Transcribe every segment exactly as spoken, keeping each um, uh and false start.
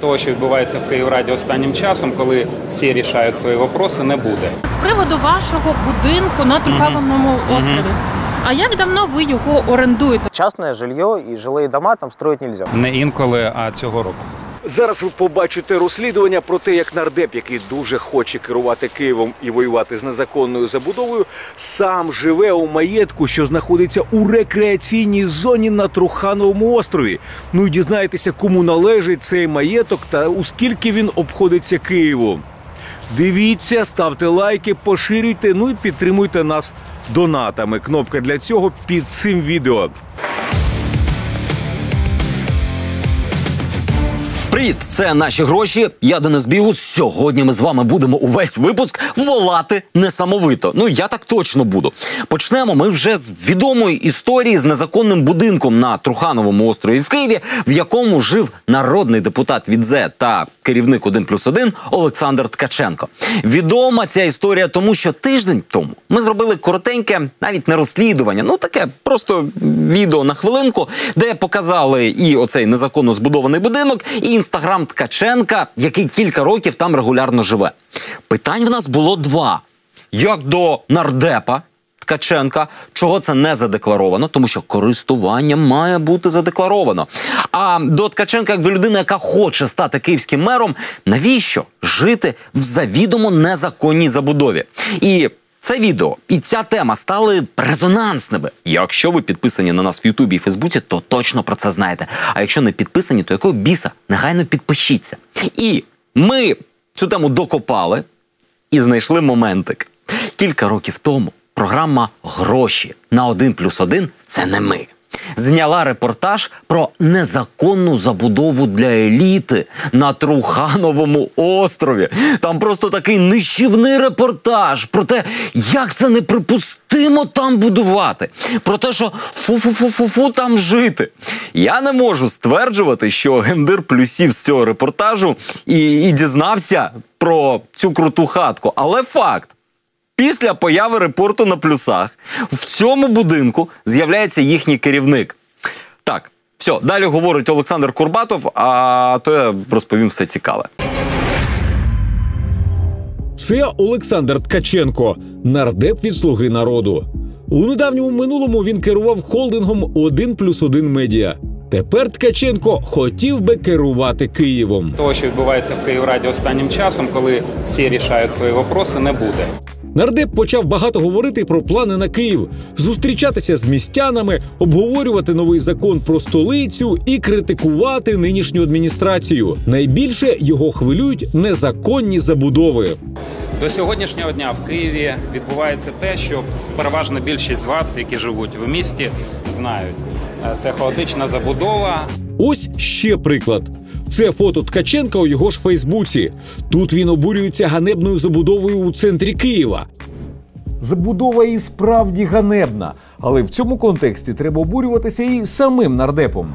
Того, що відбувається в Київраді останнім часом, коли всі рішають свої питання, не буде. З приводу вашого будинку на Трухановому острові. А як давно ви його орендуєте? Частне жилье і жилі дома там строїти нельзя. Не інколи, а цього року. Зараз ви побачите розслідування про те, як нардеп, який дуже хоче керувати Києвом і воювати з незаконною забудовою, сам живе у маєтку, що знаходиться у рекреаційній зоні на Трухановому острові. Ну і дізнаєтеся, кому належить цей маєток та у скільки він обходиться Києву. Дивіться, ставте лайки, поширюйте, ну і підтримуйте нас донатами. Кнопка для цього під цим відео. Привіт, це «Наші гроші», я Денис Бігус. Сьогодні ми з вами будемо увесь випуск волати несамовито. Ну, я так точно буду. Почнемо ми вже з відомої історії з незаконним будинком на Трухановому острові в Києві, в якому жив народний депутат від ЗЕ та керівник один плюс один Олександр Ткаченко. Відома ця історія тому, що тиждень тому ми зробили коротеньке, навіть не розслідування, ну таке просто відео на хвилинку, де показали і оцей незаконно збудований будинок, і інстаграм Ткаченка, який кілька років там регулярно живе. Питань в нас було два. Як до нардепа Ткаченка, чого це не задекларовано, тому що користування має бути задекларовано. А до Ткаченка, як до людини, яка хоче стати київським мером, навіщо жити в завідомо незаконній забудові? І це відео і ця тема стали резонансними. Якщо ви підписані на нас в Ютубі і Фейсбуці, то точно про це знаєте. А якщо не підписані, то якого біса? Негайно підпишіться. І ми цю тему докопали і знайшли моментик. Кілька років тому програма «Гроші» на один плюс один – це не ми. Зняла репортаж про незаконну забудову для еліти на Трухановому острові. Там просто такий нищівний репортаж про те, як це неприпустимо там будувати. Про те, що фу-фу-фу-фу-фу там жити. Я не можу стверджувати, що гендир плюсів з цього репортажу і, і дізнався про цю круту хатку. Але факт. Після появи репорту на плюсах в цьому будинку з'являється їхній керівник. Так, все, далі говорить Олександр Курбатов, а то я розповім все цікаве. Це Олександр Ткаченко, нардеп від «Слуги народу». У недавньому минулому він керував холдингом один плюс один медіа. Тепер Ткаченко хотів би керувати Києвом. Того, що відбувається в Київраді останнім часом, коли всі рішають свої питання, не буде. Нардеп почав багато говорити про плани на Київ, зустрічатися з містянами, обговорювати новий закон про столицю і критикувати нинішню адміністрацію. Найбільше його хвилюють незаконні забудови. До сьогоднішнього дня в Києві відбувається те, що переважна більшість з вас, які живуть в місті, знають. Це хаотична забудова. Ось ще приклад. Це фото Ткаченка у його ж Фейсбуці. Тут він обурюється ганебною забудовою у центрі Києва. Забудова і справді ганебна. Але в цьому контексті треба обурюватися і самим нардепом.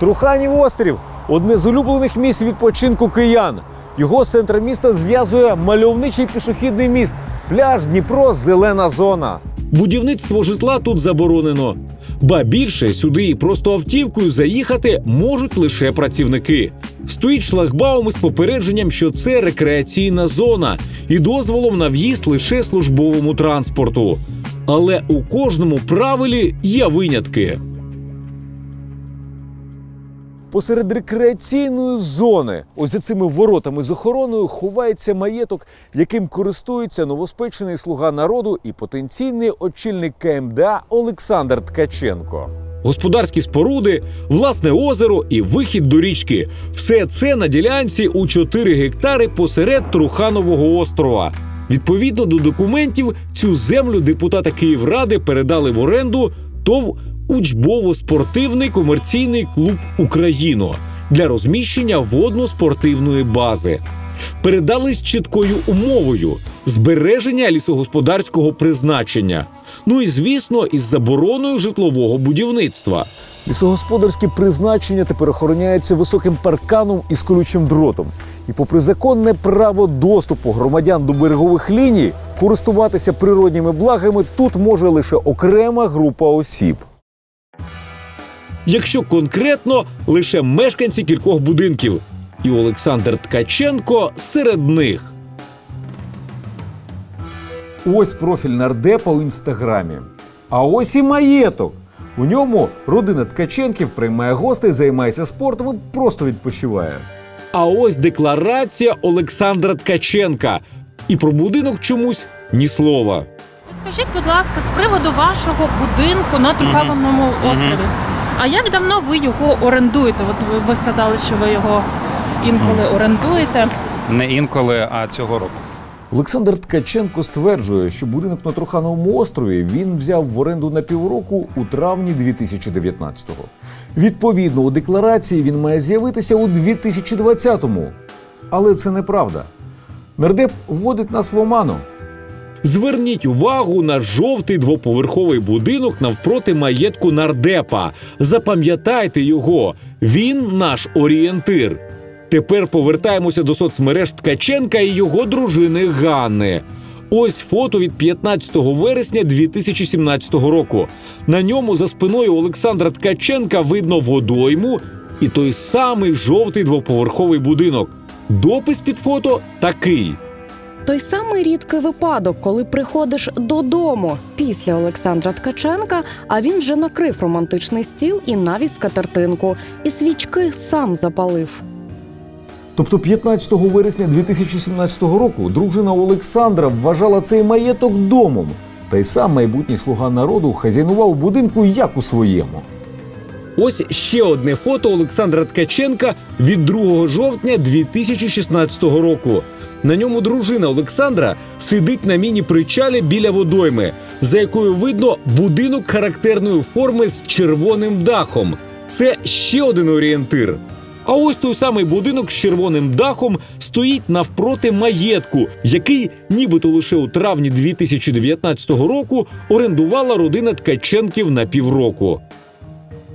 Труханів острів – одне з улюблених місць відпочинку киян. Його з центром міста зв'язує мальовничий пішохідний міст. Пляж, Дніпро, зелена зона. Будівництво житла тут заборонено. Ба більше, сюди і просто автівкою заїхати можуть лише працівники. Стоїть шлагбаум із попередженням, що це рекреаційна зона і дозволом на в'їзд лише службовому транспорту. Але у кожному правилі є винятки. Посеред рекреаційної зони, ось за цими воротами з охороною, ховається маєток, яким користується новоспечений «Слуга народу» і потенційний очільник КМДА Олександр Ткаченко. Господарські споруди, власне озеро і вихід до річки – все це на ділянці у чотири гектари посеред Труханового острова. Відповідно до документів, цю землю депутата Київради передали в оренду ТОВ «Учбово-спортивний комерційний клуб «Україна» для розміщення водно-спортивної бази. Передали з чіткою умовою – збереження лісогосподарського призначення. Ну і, звісно, із забороною житлового будівництва. Лісогосподарське призначення тепер охороняється високим парканом із колючим дротом. І попри законне право доступу громадян до берегових ліній, користуватися природніми благами тут може лише окрема група осіб. Якщо конкретно, лише мешканці кількох будинків. І Олександр Ткаченко серед них. Ось профіль нардепа у Інстаграмі. А ось і маєток. У ньому родина Ткаченків приймає гостей, займається спортом і просто відпочиває. А ось декларація Олександра Ткаченка. І про будинок чомусь ні слова. Підпишіть, будь ласка, з приводу вашого будинку на Трухановому острові. А як давно ви його орендуєте? От ви сказали, що ви його інколи орендуєте. Не інколи, а цього року. Олександр Ткаченко стверджує, що будинок на Трухановому острові він взяв в оренду на півроку у травні дві тисячі дев'ятнадцятого. Відповідно, у декларації він має з'явитися у дві тисячі двадцятому. Але це неправда. Нардеп вводить нас в оману. Зверніть увагу на жовтий двоповерховий будинок навпроти маєтку нардепа. Запам'ятайте його. Він наш орієнтир. Тепер повертаємося до соцмереж Ткаченка і його дружини Ганни. Ось фото від п'ятнадцятого вересня дві тисячі сімнадцятого року. На ньому за спиною Олександра Ткаченка видно водойму і той самий жовтий двоповерховий будинок. Допис під фото такий. Той самий рідкий випадок, коли приходиш додому після Олександра Ткаченка, а він вже накрив романтичний стіл і навіть скатертинку. І свічки сам запалив. Тобто п'ятнадцятого вересня дві тисячі сімнадцятого року дружина Олександра вважала цей маєток домом. Та й сам майбутній слуга народу хазяйнував будинку як у своєму. Ось ще одне фото Олександра Ткаченка від другого жовтня дві тисячі шістнадцятого року. На ньому дружина Олександра сидить на міні-причалі біля водойми, за якою видно будинок характерної форми з червоним дахом. Це ще один орієнтир. А ось той самий будинок з червоним дахом стоїть навпроти маєтку, який нібито лише у травні дві тисячі дев'ятнадцятого року орендувала родина Ткаченків на півроку.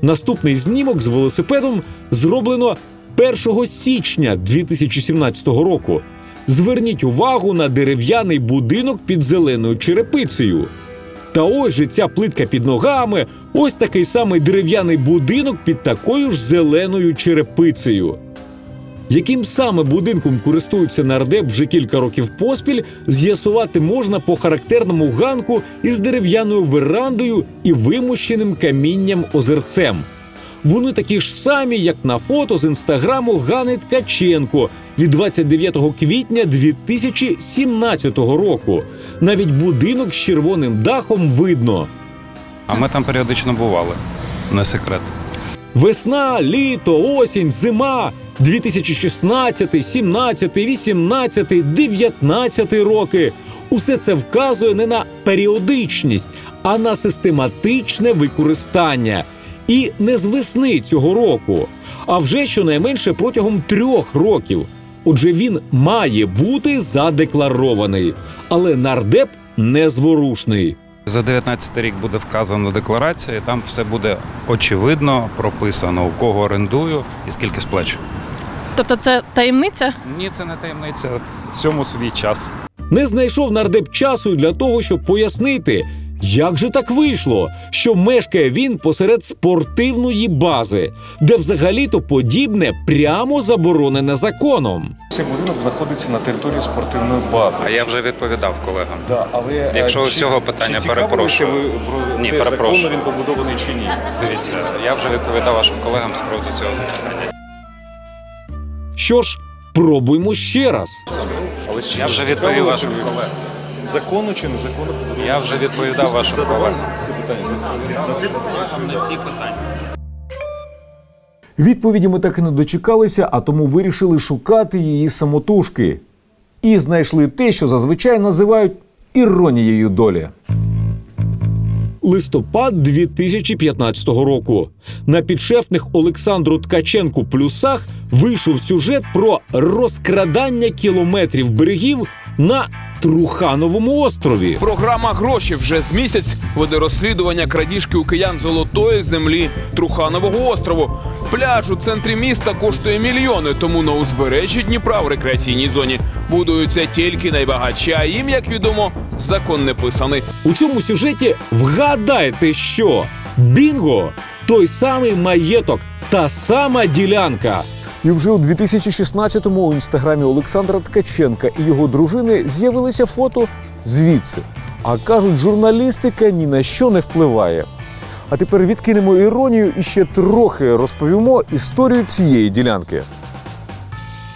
Наступний знімок з велосипедом зроблено першого січня дві тисячі сімнадцятого року. Зверніть увагу на дерев'яний будинок під зеленою черепицею. Та ось же ця плитка під ногами, ось такий самий дерев'яний будинок під такою ж зеленою черепицею. Яким саме будинком користується нардеп вже кілька років поспіль, з'ясувати можна по характерному ганку із дерев'яною верандою і вимощеним камінням-озерцем. Вони такі ж самі, як на фото з інстаграму Ганни Ткаченко від двадцять дев'ятого квітня дві тисячі сімнадцятого року. Навіть будинок з червоним дахом видно. А ми там періодично бували, не секрет. Весна, літо, осінь, зима. дві тисячі шістнадцятий, сімнадцятий, вісімнадцятий, дев'ятнадцятий роки. Усе це вказує не на періодичність, а на систематичне використання. І не з весни цього року, а вже щонайменше протягом трьох років. Отже, він має бути задекларований. Але нардеп незворушний. За дев'ятнадцятий рік буде вказано в декларації, там все буде очевидно прописано, у кого орендую і скільки сплачу. Тобто це таємниця? Ні, це не таємниця. Всьому свій час. Не знайшов нардеп часу для того, щоб пояснити, як же так вийшло, що мешкає він посеред спортивної бази, де взагалі-то подібне прямо заборонене законом. Цей будинок знаходиться на території спортивної бази. А я вже відповідав колегам. Да, але, Якщо з цього питання перепрошую. Ні, те, перепрошую. Законно він побудований чи ні? Дивіться, я вже відповідав вашим колегам з приводу цього запитання. Що ж, пробуймо ще раз. Але я вже відповів вашим колегам. Законно чи незаконно? Я вже відповідав вашим колегам. На ці питання. Відповіді ми так і не дочекалися, а тому вирішили шукати її самотужки. І знайшли те, що зазвичай називають іронією долі. листопад дві тисячі п'ятнадцятого року. На підшефних Олександру Ткаченку плюсах вийшов сюжет про розкрадання кілометрів берегів на Трухановому острові. Програма «Гроші» вже з місяць веде розслідування крадіжки у киян золотої землі Труханового острову. Пляж у центрі міста коштує мільйони, тому на узбережжі Дніпра в рекреаційній зоні будуються тільки найбагатші, а їм, як відомо, закон не писаний. У цьому сюжеті вгадайте що? Бінго! Той самий маєток, та сама ділянка. І вже у дві тисячі шістнадцятому у інстаграмі Олександра Ткаченка і його дружини з'явилися фото звідси. А кажуть, журналістика ні на що не впливає. А тепер відкинемо іронію і ще трохи розповімо історію цієї ділянки.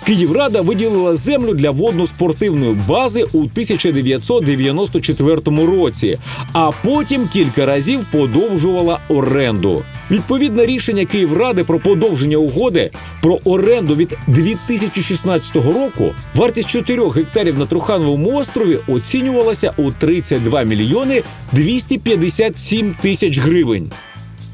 Київрада виділила землю для водно-спортивної бази у тисяча дев'ятсот дев'яносто четвертому році, а потім кілька разів подовжувала оренду. Відповідне рішення Київради про подовження угоди про оренду від дві тисячі шістнадцятого року вартість чотирьох гектарів на Трухановому острові оцінювалася у тридцять два мільйони двісті п'ятдесят сім тисяч гривень.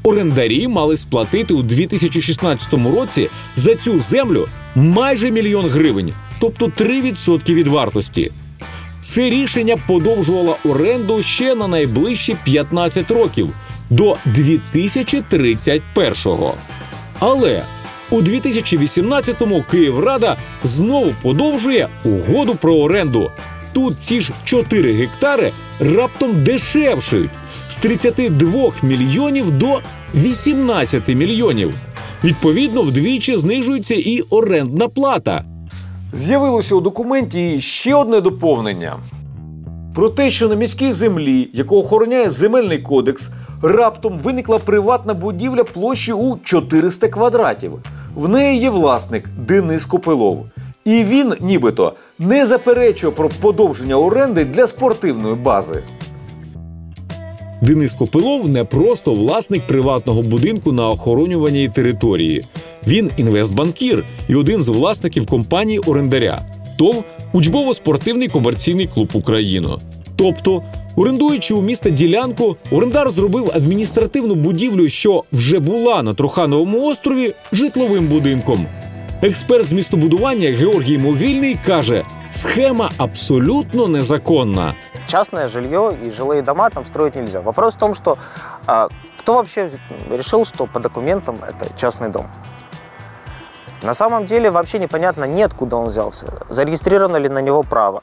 Орендарі мали сплатити у дві тисячі шістнадцятому році за цю землю майже мільйон гривень, тобто три відсотки від вартості. Це рішення подовжувало оренду ще на найближчі п'ятнадцять років, до дві тисячі тридцять першого. Але у дві тисячі вісімнадцятому Київрада знову подовжує угоду про оренду. Тут ці ж чотири гектари раптом дешевшають з тридцяти двох мільйонів до вісімнадцяти мільйонів. Відповідно, вдвічі знижується і орендна плата. З'явилося у документі і ще одне доповнення. Про те, що на міській землі, яку охороняє Земельний кодекс, раптом виникла приватна будівля площі у чотириста квадратів. В неї є власник Денис Копилов. І він, нібито, не заперечує про подовження оренди для спортивної бази. Денис Копилов не просто власник приватного будинку на охоронюваній території. Він інвестбанкір і один з власників компанії орендаря ТОВ «Учбово-спортивний комерційний клуб Україна». Тобто, орендуючи у міста ділянку, орендар зробив адміністративну будівлю, що вже була на Трухановому острові, житловим будинком. Експерт з містобудування Георгій Могильний каже, схема абсолютно незаконна. Частное жилье и жилые дома там строить нельзя. Вопрос в том, что а, кто вообще решил, что по документам это частный дом? На самом деле вообще непонятно ни откуда он взялся, зарегистрировано ли на него право.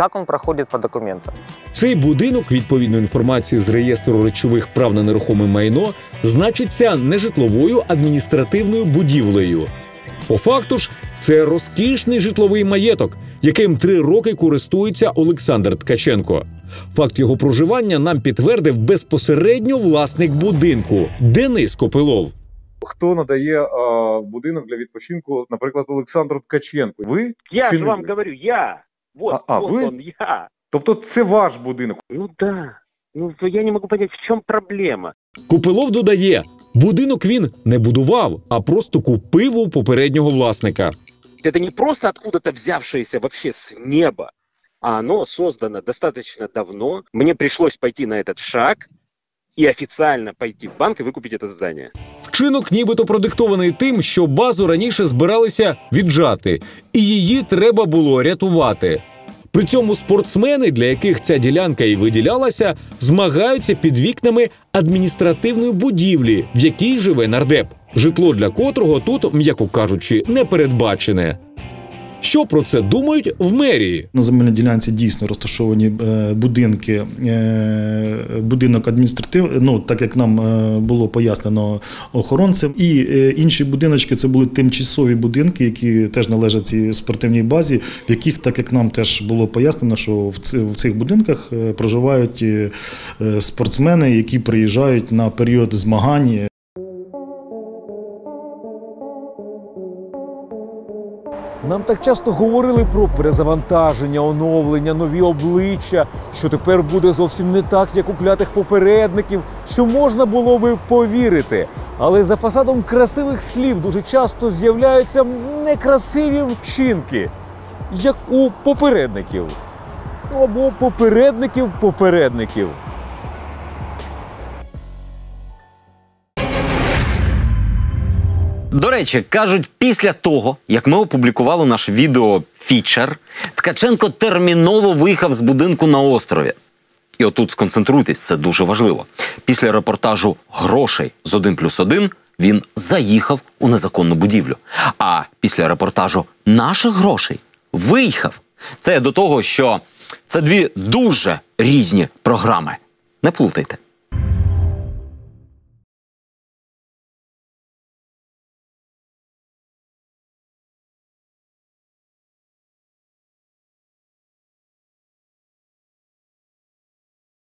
Як він проходить по документам? Цей будинок, відповідно інформації з реєстру речових прав на нерухоме майно, значиться нежитловою адміністративною будівлею. По факту ж, це розкішний житловий маєток, яким три роки користується Олександр Ткаченко. Факт його проживання нам підтвердив безпосередньо власник будинку – Денис Копилов. Хто надає а, будинок для відпочинку, наприклад, Олександру Ткаченку? Ви? Я ж вам говорю, я! Вот, а, вот а, он, я. Тобто це ваш будинок? Ну да. Ну я не можу зрозуміти, в чому проблема. Копилов додає, будинок він не будував, а просто купив у попереднього власника. Це не просто откуда-то взявшееся вообще з неба, а воно создано достатньо давно. Мені прийшлось пойти на этот шаг і офіційно пойти в банк і викупити це здання. Вчинок нібито продиктований тим, що базу раніше збиралися віджати, і її треба було рятувати. При цьому спортсмени, для яких ця ділянка і виділялася, змагаються під вікнами адміністративної будівлі, в якій живе нардеп, житло для котрого тут, м'яко кажучи, не передбачене. Що про це думають в мерії? На земельній ділянці дійсно розташовані будинки, будинок адміністративний, ну, так як нам було пояснено охоронцем. І інші будиночки – це були тимчасові будинки, які теж належать цій спортивній базі, в яких, так як нам теж було пояснено, що в цих будинках проживають спортсмени, які приїжджають на період змагань. Нам так часто говорили про перезавантаження, оновлення, нові обличчя, що тепер буде зовсім не так, як у клятих попередників, що можна було би повірити. Але за фасадом красивих слів дуже часто з'являються некрасиві вчинки, як у попередників. Або попередників-попередників. До речі, кажуть, після того, як ми опублікували наш відео-фічер, Ткаченко терміново виїхав з будинку на острові. І отут сконцентруйтесь, це дуже важливо. Після репортажу «Грошей» з один плюс один він заїхав у незаконну будівлю. А після репортажу «Наших грошей» виїхав. Це до того, що це дві дуже різні програми. Не плутайте.